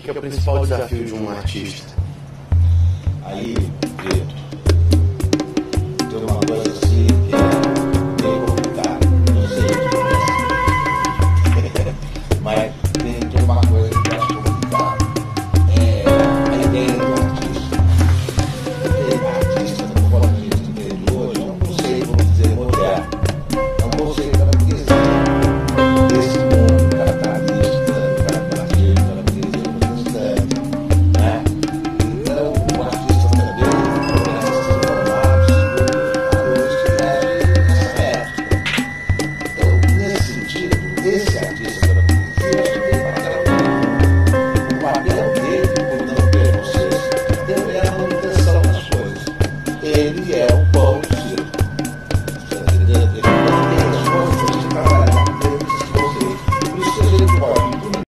que é o principal desafio de um artista? Aí, Pedro, tem uma coisa assim que é bem complicada. Não sei o que é, mas tem uma coisa.